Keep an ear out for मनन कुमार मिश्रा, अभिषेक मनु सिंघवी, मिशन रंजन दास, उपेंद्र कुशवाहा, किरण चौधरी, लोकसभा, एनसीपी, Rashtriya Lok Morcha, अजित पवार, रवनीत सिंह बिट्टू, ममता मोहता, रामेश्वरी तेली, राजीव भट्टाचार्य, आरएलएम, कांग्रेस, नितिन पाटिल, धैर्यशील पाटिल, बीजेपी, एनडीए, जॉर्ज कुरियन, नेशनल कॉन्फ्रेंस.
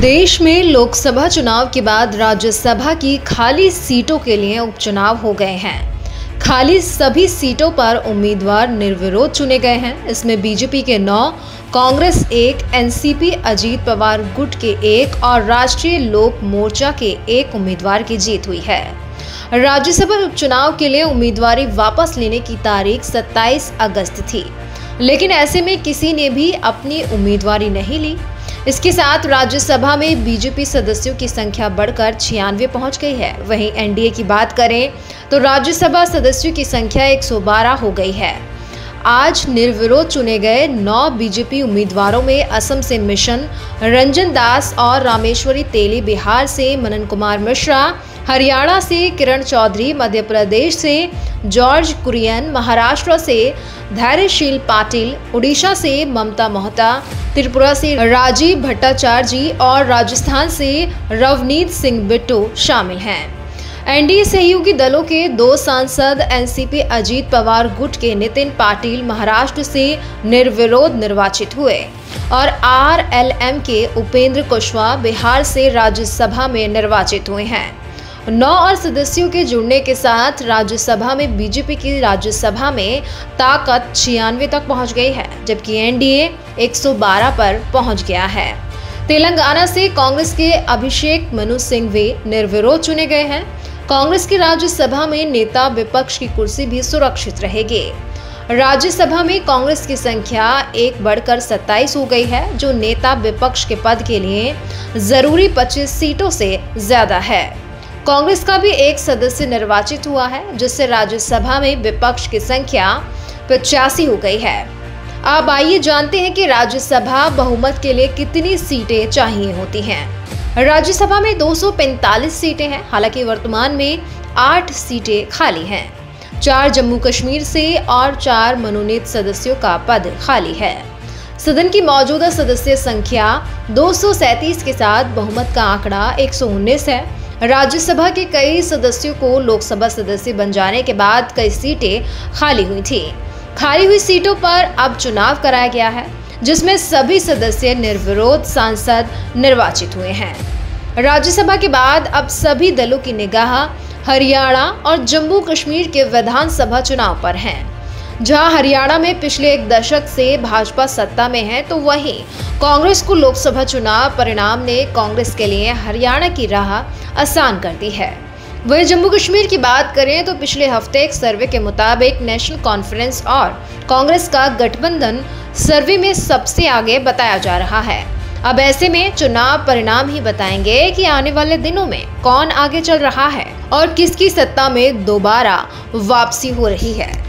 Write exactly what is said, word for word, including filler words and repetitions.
देश में लोकसभा चुनाव के बाद राज्यसभा की खाली सीटों के लिए उपचुनाव हो गए हैं। खाली सभी सीटों पर उम्मीदवार निर्विरोध चुने गए हैं। इसमें बीजेपी के नौ, कांग्रेस एक, एनसीपी अजीत पवार गुट के एक और राष्ट्रीय लोक मोर्चा के एक उम्मीदवार की जीत हुई है। राज्यसभा उपचुनाव के लिए उम्मीदवारी वापस लेने की तारीख सत्ताईस अगस्त थी, लेकिन ऐसे में किसी ने भी अपनी उम्मीदवारी नहीं ली। इसके साथ राज्यसभा में बीजेपी सदस्यों की संख्या बढ़कर छियानवे पहुंच गई है। वहीं एनडीए की बात करें तो राज्यसभा सदस्यों की संख्या एक सौ बारह हो गई है। आज निर्विरोध चुने गए नौ बीजेपी उम्मीदवारों में असम से मिशन रंजन दास और रामेश्वरी तेली, बिहार से मनन कुमार मिश्रा, हरियाणा से किरण चौधरी, मध्य प्रदेश से जॉर्ज कुरियन, महाराष्ट्र से धैर्यशील पाटिल, उड़ीसा से ममता मोहता, त्रिपुरा से राजीव भट्टाचार्य और राजस्थान से रवनीत सिंह बिट्टू शामिल हैं। एनडीए सहयोगी दलों के दो सांसद, एनसीपी अजीत पवार गुट के नितिन पाटिल महाराष्ट्र से निर्विरोध निर्वाचित हुए और आरएलएम के उपेंद्र कुशवाहा बिहार से राज्यसभा में निर्वाचित हुए हैं। नौ और सदस्यों के जुड़ने के साथ राज्यसभा में बीजेपी की राज्यसभा में ताकत छियानवे तक पहुंच गई है, जबकि एनडीए एक सौ बारह पर पहुंच गया है। तेलंगाना से कांग्रेस के अभिषेक मनु सिंघवी निर्विरोध चुने गए हैं। कांग्रेस की राज्यसभा में नेता विपक्ष की कुर्सी भी सुरक्षित रहेगी। राज्यसभा में कांग्रेस की संख्या एक बढ़कर सत्ताईस हो गई है, जो नेता विपक्ष के पद के लिए जरूरी पच्चीस सीटों से ज्यादा है। कांग्रेस का भी एक सदस्य निर्वाचित हुआ है, जिससे राज्यसभा में विपक्ष की संख्या पचासी हो गई है। अब आइए जानते हैं कि राज्यसभा बहुमत के लिए कितनी सीटें चाहिए होती हैं। राज्यसभा में दो सौ पैंतालीस सीटें हैं, हालांकि वर्तमान में आठ सीटें खाली हैं। चार जम्मू कश्मीर से और चार मनोनीत सदस्यों का पद खाली है। सदन की मौजूदा सदस्य संख्या दो सौ सैंतीस के साथ बहुमत का आंकड़ा एक सौ उन्नीस है। राज्यसभा के कई सदस्यों को लोकसभा सदस्य बन जाने के बाद कई सीटें खाली हुई थी। खाली हुई सीटों पर अब चुनाव कराया गया है, जिसमें सभी सदस्य निर्विरोध सांसद निर्वाचित हुए हैं। राज्यसभा के बाद अब सभी दलों की निगाह हरियाणा और जम्मू कश्मीर के विधानसभा चुनाव पर है। जहां हरियाणा में पिछले एक दशक से भाजपा सत्ता में है, तो वहीं कांग्रेस को लोकसभा चुनाव परिणाम ने कांग्रेस के लिए हरियाणा की राह आसान कर दी है। वहीं जम्मू कश्मीर की बात करें तो पिछले हफ्ते एक सर्वे के मुताबिक नेशनल कॉन्फ्रेंस और कांग्रेस का गठबंधन सर्वे में सबसे आगे बताया जा रहा है। अब ऐसे में चुनाव परिणाम ही बताएंगे कि आने वाले दिनों में कौन आगे चल रहा है और किसकी सत्ता में दोबारा वापसी हो रही है।